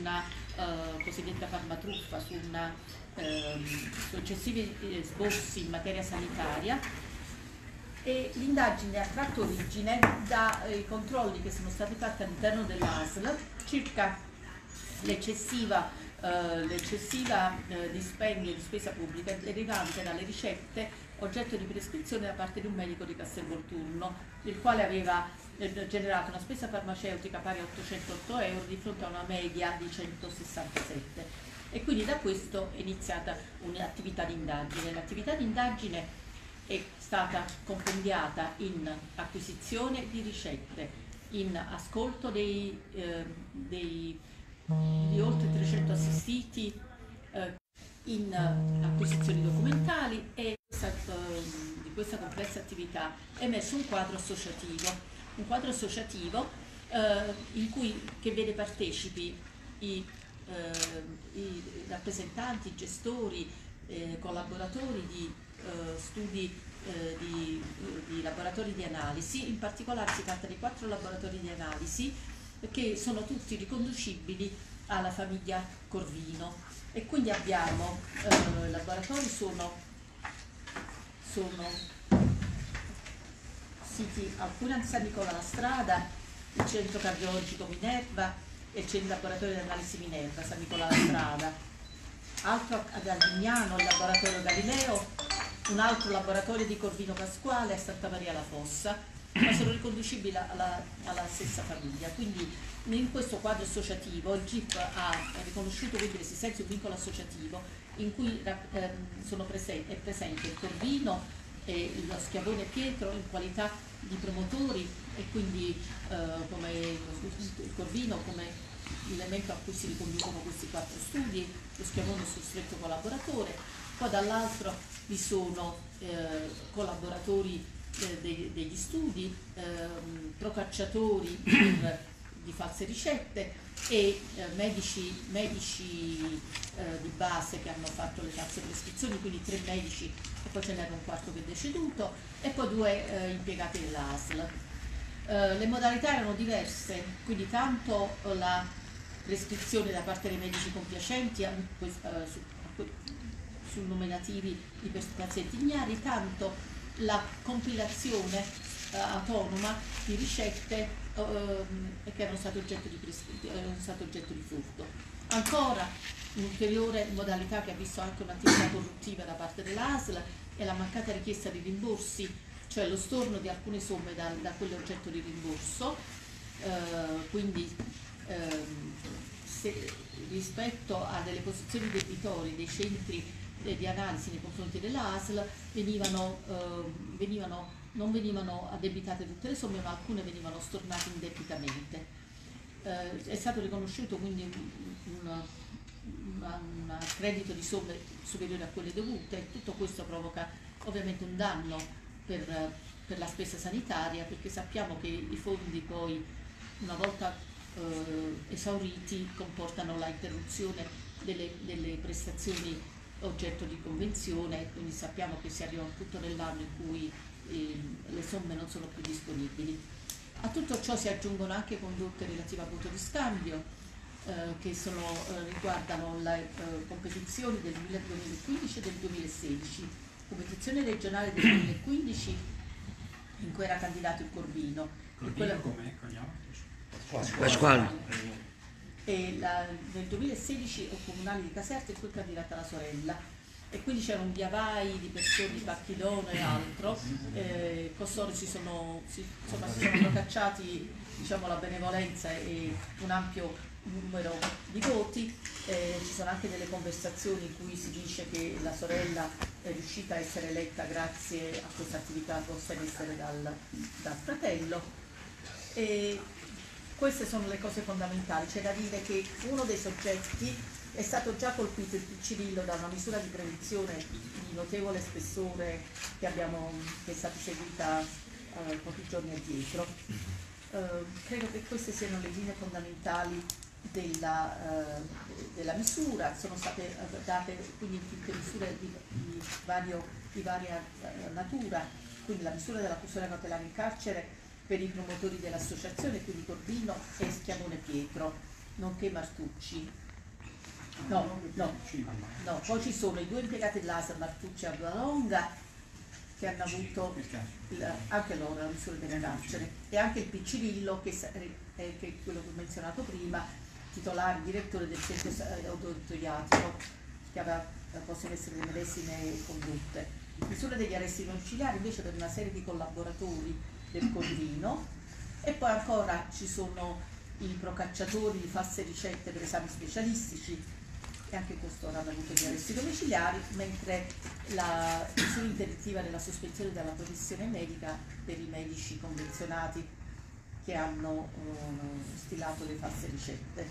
una cosiddetta farmatruffa, su una, successivi sborsi in materia sanitaria, e l'indagine ha tratto origine dai controlli che sono stati fatti all'interno dell'ASL circa l'eccessiva dispendio di spesa pubblica derivante dalle ricette oggetto di prescrizione da parte di un medico di Castelvolturno, il quale aveva generato una spesa farmaceutica pari a 808 euro di fronte a una media di 167, e quindi da questo è iniziata un'attività di indagine. L'attività di indagine è stata compendiata in acquisizione di ricette, in ascolto di oltre 300 assistiti, in acquisizioni documentali, e di questa complessa attività è emerso un quadro associativo che vede partecipi i rappresentanti, i gestori, collaboratori di studi, di laboratori di analisi. In particolare si tratta di 4 laboratori di analisi che sono tutti riconducibili alla famiglia Corvino, e quindi abbiamo laboratori sono siti alcuni a San Nicola La Strada, il centro cardiologico Minerva e il laboratorio di analisi Minerva, San Nicola La Strada, altro ad Almignano il laboratorio Galileo, un altro laboratorio di Corvino Pasquale a Santa Maria La Fossa, ma sono riconducibili alla stessa famiglia. Quindi in questo quadro associativo il GIP ha riconosciuto quindi l'esistenza di un vincolo associativo in cui è presente il Corvino e lo Schiavone Pietro in qualità di promotori, e quindi come il Corvino come l'elemento a cui si riconducono questi 4 studi, lo Schiavone sul stretto collaboratore, poi dall'altro vi sono collaboratori degli studi, procacciatori di false ricette e medici di base che hanno fatto le false prescrizioni, quindi 3 medici, e poi ce n'era un quarto che è deceduto, e poi 2 impiegati dell'ASL. Le modalità erano diverse, quindi tanto la prescrizione da parte dei medici compiacenti su nominativi di pazienti ignari, tanto la compilazione autonoma di ricette che erano state oggetto di furto. Ancora un'ulteriore modalità che ha visto anche un'attività corruttiva da parte dell'ASL è la mancata richiesta di rimborsi, cioè lo storno di alcune somme da quelle oggetto di rimborso, quindi rispetto a delle posizioni debitori dei centri di analisi nei confronti dell'ASL non venivano addebitate tutte le somme, ma alcune venivano stornate indebitamente. È stato riconosciuto quindi un credito di somme superiore a quelle dovute, e tutto questo provoca ovviamente un danno per la spesa sanitaria, perché sappiamo che i fondi poi, una volta esauriti, comportano la interruzione delle prestazioni oggetto di convenzione, quindi sappiamo che si arriva a un punto nell'anno in cui le somme non sono più disponibili. A tutto ciò si aggiungono anche condotte relative a voto di scambio, che riguardano le competizioni del 2015 e del 2016. Competizione regionale del 2015 in cui era candidato il Corvino, e nel 2016 il comunale di Caserta in cui è candidata la sorella, e quindi c'era un via vai di persone di Pacchidono e altro. Costoro si sono cacciati, diciamo, la benevolenza e un ampio numero di voti. Ci sono anche delle conversazioni in cui si dice che la sorella è riuscita a essere eletta grazie a questa attività posta in essere dal fratello. E queste sono le cose fondamentali. C'è da dire che uno dei soggetti è stato già colpito, il Piccirillo, da una misura di prevenzione di notevole spessore che è stata seguita pochi giorni addietro. Credo che queste siano le linee fondamentali della misura. Sono state date quindi misure di varia natura, quindi la misura della custodia cautelare in carcere per i promotori dell'associazione, quindi Corvino e Schiavone Pietro, nonché Martucci. No, poi ci sono i due impiegati dell'ASL, Martucci e Abbalonga, che hanno avuto anche loro la misura del carcere, e anche il Piccirillo, che è quello che ho menzionato prima, titolare, direttore del centro odontoiatrico, che possono essere le medesime condotte. Misura degli arresti domiciliari invece per una serie di collaboratori del Corvino, e poi ancora ci sono i procacciatori di false ricette per esami specialistici, e anche costoro hanno avuto gli arresti domiciliari, mentre la misura interdittiva della sospensione della professione medica per i medici convenzionati che hanno stilato le false ricette.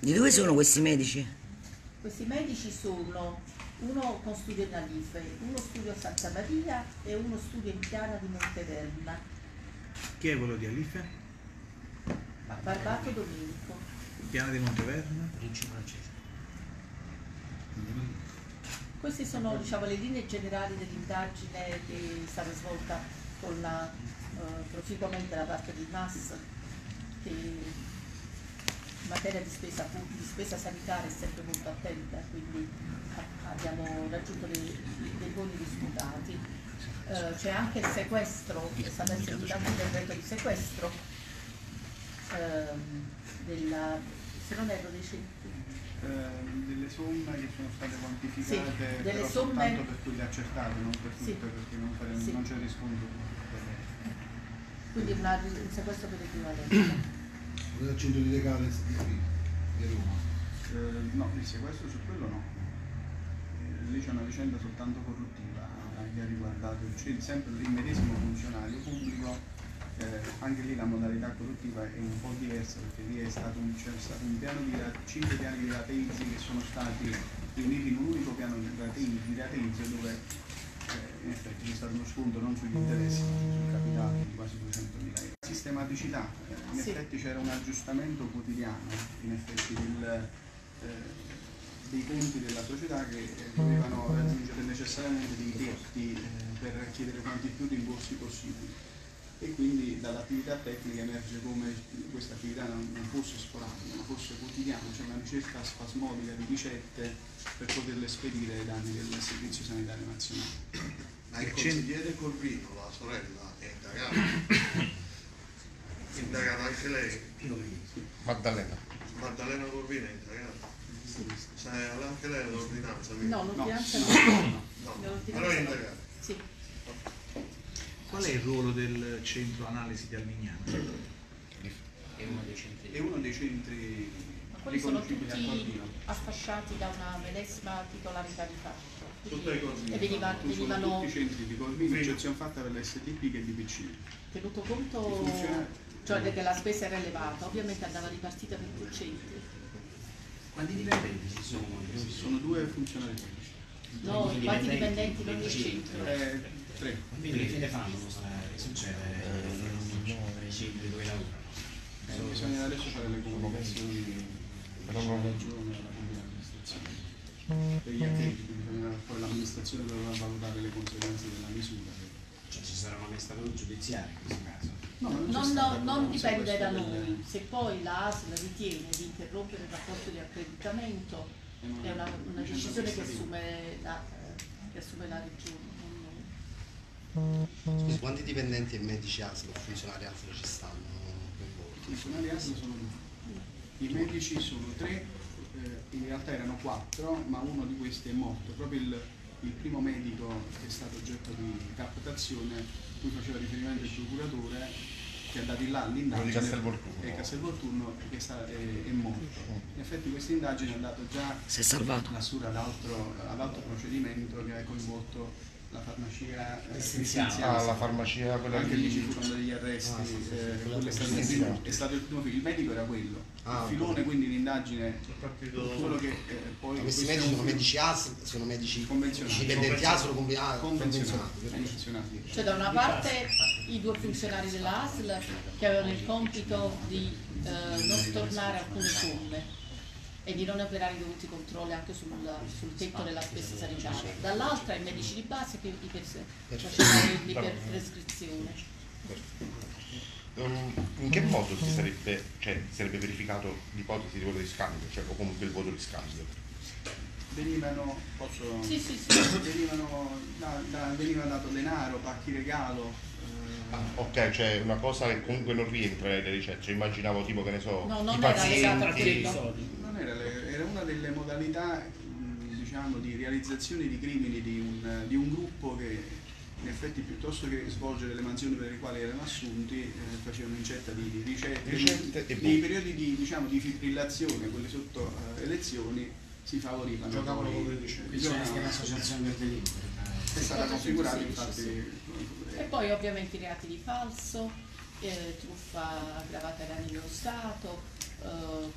Di dove sono questi medici? Questi medici sono uno con studio in Alife, uno studio a Santa Maria e uno studio in Piana di Monteverna. Chi è quello di Alife? Barbato Domenico. Piana di Monteverna? Rinci Francesco. Queste sono, diciamo, le linee generali dell'indagine che è stata svolta con la, proficuamente da parte del NAS, che in materia di spesa sanitaria è sempre molto attenta, quindi abbiamo raggiunto dei buoni risultati. C'è anche il sequestro, è stato eseguito anche il decreto di sequestro della, se non erro, dei delle somme che sono state quantificate, sì, delle somme soltanto per quelle accertate, non per tutte, sì, perché non c'è riscontro. Quindi un sequestro per l'equivalenza. Quello del centro di legale di Roma? No, il sequestro su quello no. Lì c'è una vicenda soltanto corruttiva che ha riguardato sempre il medesimo funzionario pubblico. Anche lì la modalità corruttiva è un po' diversa, perché lì c'è stato un piano di 5 piani di rateizio che sono stati riuniti in un unico piano di rateizio, dove in effetti c'è stato uno sconto non sugli interessi ma sul capitale di quasi 200.000 euro. Sistematicità, in effetti c'era un aggiustamento quotidiano dei conti della società, che dovevano raggiungere necessariamente dei tetti per chiedere quanti più rimborsi possibili. E quindi dall'attività tecnica emerge come questa attività non fosse sporadica, ma fosse quotidiana, cioè una ricerca spasmodica di ricette per poterle spedire ai danni del Servizio Sanitario Nazionale. Ma il consigliere Corvino, la sorella, è indagata? Indagata anche lei? Maddalena. Maddalena Corvino è indagata? Sì. Anche lei è l'ordinanza? No, l'ordinanza no. Però è indagata? Sì. Qual è il ruolo del centro analisi di Almignano? È uno dei centri riconoscibili al Corvino, affasciati da una medesima titolarità di fatto. Sono tutti i centri di Corvino, eccezione fatta per l'STP che è di Piccino. Tenuto conto cioè che la spesa era elevata, ovviamente andava ripartita per più centri. Quanti dipendenti ci sono? Sono 2 funzionari pubblici. No, quanti dipendenti in ogni centro? 3. Quindi che fine fanno? Succede nei centri dove lavorano? Bisogna adesso fare le comunicazioni per la ragione della pubblica amministrazione. Per gli attivi, poi l'amministrazione dovrà valutare le conseguenze della misura. Cioè ci sarà un amministratore giudiziario in questo caso? Non dipende da noi. Se poi la ASL ritiene di interrompere il rapporto di accreditamento, è una decisione che assume la regione. Scusi, quanti dipendenti e medici ASL o funzionari ASL ci stanno coinvolti? I funzionari ASL sono 2, i medici sono 3, in realtà erano 4, ma uno di questi è morto. Proprio il primo medico che è stato oggetto di captazione, cui faceva riferimento il procuratore, che è andato in là all'indagine, Castelvolturno, che è morto. In effetti questa indagine è andata già ad altro procedimento che ha coinvolto la farmacia essenziale, la farmacia quella anche lì ci furono degli arresti, quello è stato il primo, il medico era quello, il filone, quindi l'indagine, solo che poi questi medici sono medici ASL, sono medici dipendenti ASL convenzionati. Cioè da una parte i 2 funzionari della ASL che avevano il compito di non stornare alcune somme e di non operare i dovuti controlli anche sul tetto della spesa sanitaria, dall'altra i medici di base che facevano per prescrizione. In che modo si sarebbe, sarebbe verificato l'ipotesi di voto di scambio, o comunque il voto di scambio? Venivano, posso? Sì, sì, sì. Veniva dato denaro, pacchi regalo. Ok, una cosa che comunque non rientra nelle ricette. Immaginavo tipo, che ne so, no, non i pazienti. Non era, era una delle modalità, diciamo, di realizzazione di crimini di un gruppo che, in effetti, piuttosto che svolgere le mansioni per le quali erano assunti, facevano incetta di ricette, nei periodi di, di fibrillazione, quelli sotto elezioni, si favorivano. Giocavano con le ricette. C'è l'associazione del delitto. È stata configurata, infatti. E poi ovviamente i reati di falso, truffa aggravata ai danni dello Stato,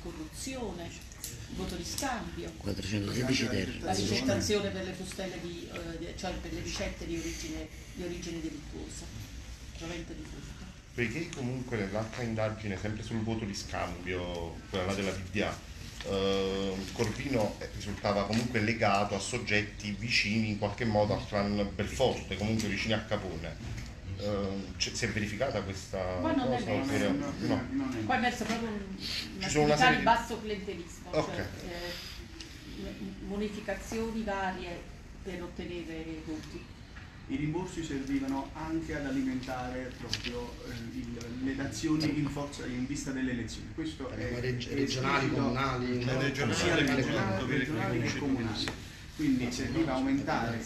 corruzione, voto di scambio, 413 ter, la ricettazione per le fustelle di, per le ricette di origine delittuosa, provento di frutta. Perché comunque nell'altra indagine, sempre sul voto di scambio, quella là della PDA, Corvino risultava comunque legato a soggetti vicini in qualche modo al clan Belforte, comunque vicini a Capone. Si è verificata questa cosa? Qua è verso proprio un'attività di basso clientelismo, bonificazioni varie per ottenere voti. I rimborsi servivano anche ad alimentare proprio le azioni in forza, in vista delle elezioni. Questo è regionali, comunali, regionali e comunali. Quindi serviva a aumentare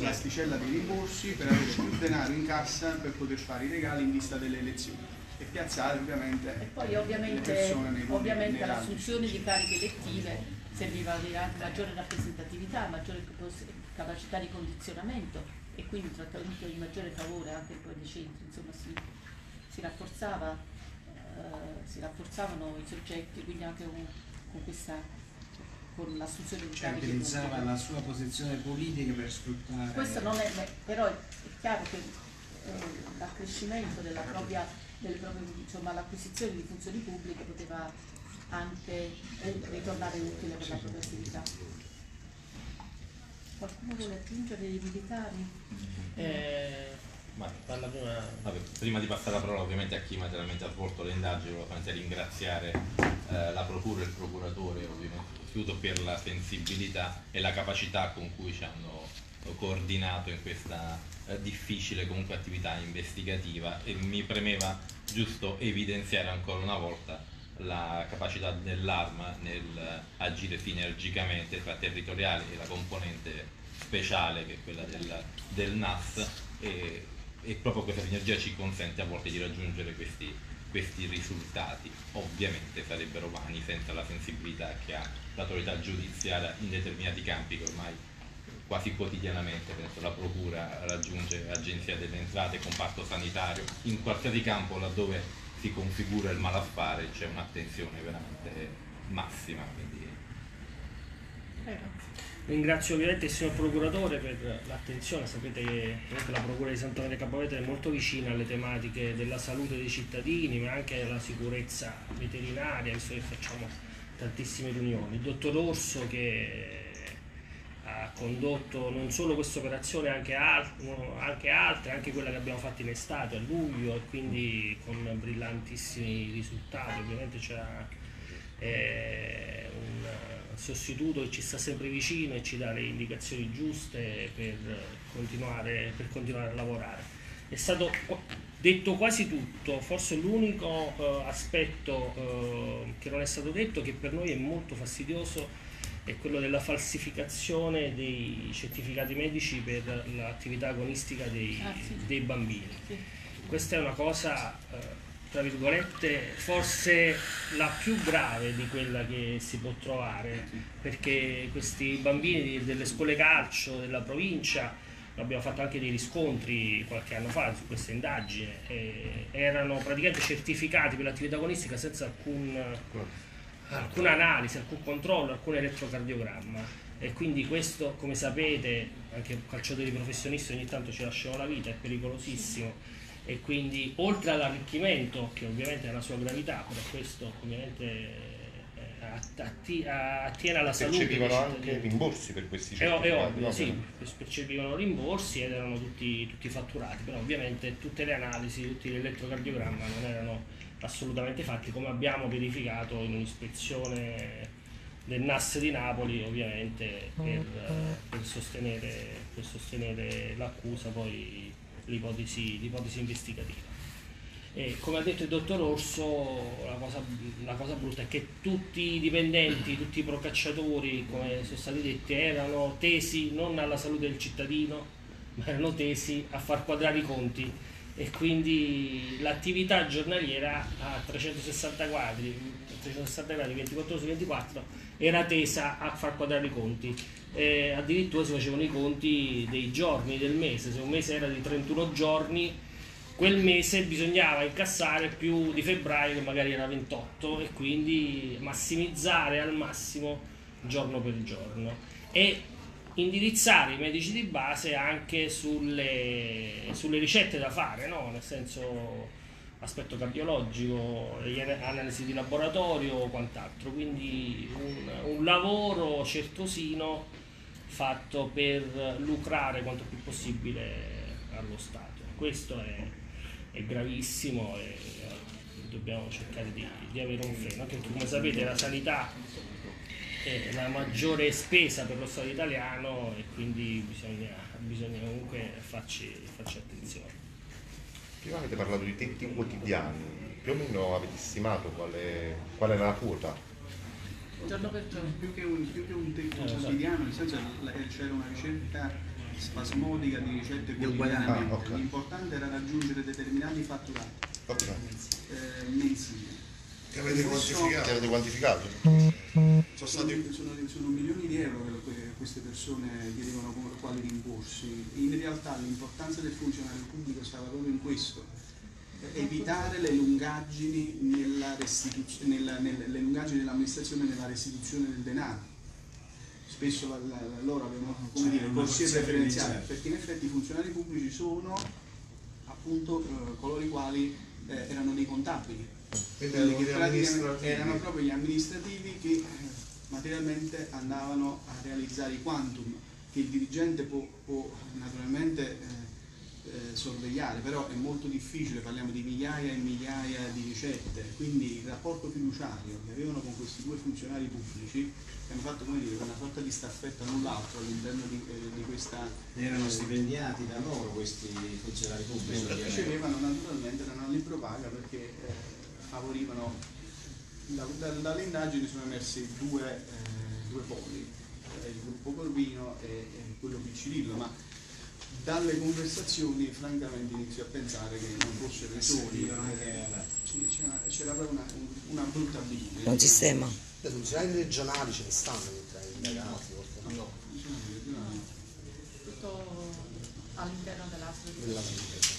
l'asticella dei rimborsi per avere più denaro in cassa per poter fare i regali in vista delle elezioni e piazzare ovviamente le persone nei Ovviamente l'assunzione di cariche elettive serviva a maggiore rappresentatività, maggiore capacità di condizionamento e quindi un trattamento di maggiore favore anche poi dei centri, insomma si rafforzavano i soggetti, quindi anche con questa... utilizzava la sua posizione politica per sfruttare. Questo non è, però è chiaro che l'accrescimento della propria, l'acquisizione di funzioni pubbliche poteva anche ritornare utile per la propria attività. Qualcuno vuole aggiungere dei militari? Prima di passare la parola ovviamente a chi materialmente ha svolto le indagini, volevo ringraziare la procura e il procuratore ovviamente per la sensibilità e la capacità con cui ci hanno coordinato in questa difficile comunque attività investigativa, e mi premeva giusto evidenziare ancora una volta la capacità dell'Arma nel agire sinergicamente tra territoriale e la componente speciale che è quella del NAS, e proprio questa sinergia ci consente a volte di raggiungere questi risultati. Ovviamente sarebbero vani senza la sensibilità che ha l'autorità giudiziaria in determinati campi che ormai quasi quotidianamente, penso, la procura raggiunge l'Agenzia delle Entrate, comparto sanitario, in qualsiasi campo laddove si configura il malaffare c'è un'attenzione veramente massima. Quindi... Ringrazio ovviamente il signor procuratore per l'attenzione. Sapete che la procura di Santa Maria Capovetere è molto vicina alle tematiche della salute dei cittadini, ma anche alla sicurezza veterinaria, visto che facciamo tantissime riunioni. Il dottor Orso, che ha condotto non solo questa operazione, anche altre, anche quella che abbiamo fatto in estate, a luglio, e quindi con brillantissimi risultati. Ovviamente c'era un sostituto che ci sta sempre vicino e ci dà le indicazioni giuste per continuare a lavorare. È stato detto quasi tutto, forse l'unico aspetto che non è stato detto, che per noi è molto fastidioso, è quello della falsificazione dei certificati medici per l'attività agonistica dei bambini. Questa è una cosa... tra virgolette, forse la più grave di quella che si può trovare, perché questi bambini delle scuole calcio della provincia, abbiamo fatto anche dei riscontri qualche anno fa su questa indagine, erano praticamente certificati per l'attività agonistica senza alcuna analisi, alcun controllo, alcun elettrocardiogramma, e quindi questo, come sapete, anche calciatori professionisti ogni tanto ci lasciano la vita, è pericolosissimo. E quindi, oltre all'arricchimento, che ovviamente ha la sua gravità, per questo ovviamente ha attiene alla salute. Percepivano anche rimborsi per questi certificati? È ovvio, no? Sì, percepivano rimborsi ed erano tutti fatturati, però ovviamente tutte le analisi, tutti gli elettrocardiogrammi non erano assolutamente fatti, come abbiamo verificato in un'ispezione del NAS di Napoli, ovviamente per sostenere l'accusa, poi l'ipotesi investigativa. E come ha detto il dottor Orso, la cosa brutta è che tutti i dipendenti, tutti i procacciatori, come sono stati detti, erano tesi non alla salute del cittadino, ma erano tesi a far quadrare i conti, e quindi l'attività giornaliera a 360 gradi, 24 su 24, era tesa a far quadrare i conti. Addirittura si facevano i conti dei giorni del mese. Se un mese era di 31 giorni, quel mese bisognava incassare più di febbraio, che magari era 28, e quindi massimizzare al massimo giorno per giorno e indirizzare i medici di base anche sulle ricette da fare, no? Nel senso, aspetto cardiologico, analisi di laboratorio o quant'altro, quindi un lavoro certosino fatto per lucrare quanto più possibile allo Stato. Questo è gravissimo e dobbiamo cercare di avere un freno, anche perché, come sapete, la sanità è la maggiore spesa per lo Stato italiano e quindi bisogna comunque farci attenzione. Prima avete parlato di tetti quotidiani, più o meno avete stimato qual era la quota? Giorno per giorno, più che un tetto quotidiano, nel senso c'era una ricerca spasmodica di ricette quotidiane. Okay. L'importante era raggiungere determinati fatturati. Okay. Mensili. Che avete quantificato? Sono milioni di euro che queste persone chiedevano come quali rimborsi. In realtà l'importanza del funzionario pubblico stava proprio in questo: evitare le lungaggini dell'amministrazione nella restituzione del denaro. Spesso loro avevano corsie preferenziali, perché in effetti i funzionari pubblici sono appunto coloro i quali erano dei contabili. Erano proprio gli amministrativi che materialmente andavano a realizzare i quantum che il dirigente può naturalmente sorvegliare, però è molto difficile, parliamo di migliaia e migliaia di ricette, quindi il rapporto fiduciario che avevano con questi due funzionari pubblici hanno fatto, come dire, una sorta di staffetta l'un l'altro all'interno di questa... Erano stipendiati da loro questi funzionari pubblici? Ricevevano naturalmente, erano all'impropaga perché... favorivano. Dalle indagini sono emersi due poli, il gruppo Corvino e quello Piccirillo, ma dalle conversazioni francamente inizio a pensare che non fossero i soli, c'era proprio una brutta abitudine. Un sistema. I funzionari regionali ce ne stanno tra i indagati? No, tutto all'interno della struttura.